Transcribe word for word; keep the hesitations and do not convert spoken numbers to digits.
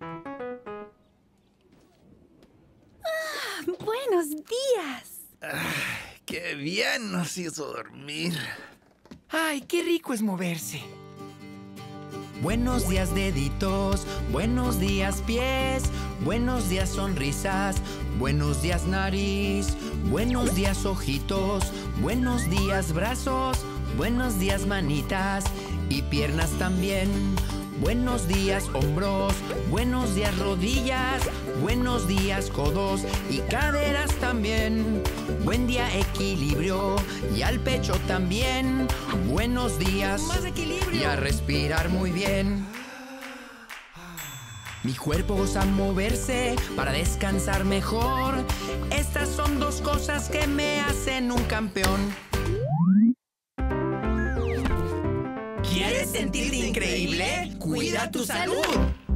Ah, ¡buenos días! Ay, ¡qué bien nos hizo dormir! ¡Ay, qué rico es moverse! Buenos días deditos, buenos días pies, buenos días sonrisas, buenos días nariz, buenos días ojitos, buenos días brazos, buenos días manitas y piernas también. Buenos días hombros, buenos días rodillas, buenos días codos y caderas también. Buen día equilibrio y al pecho también. Buenos días más equilibrio y a respirar muy bien. Mi cuerpo usa moverse para descansar mejor. Estas son dos cosas que me hacen un campeón. ¿Quieres sentirte increíble? ¡Cuida tu salud!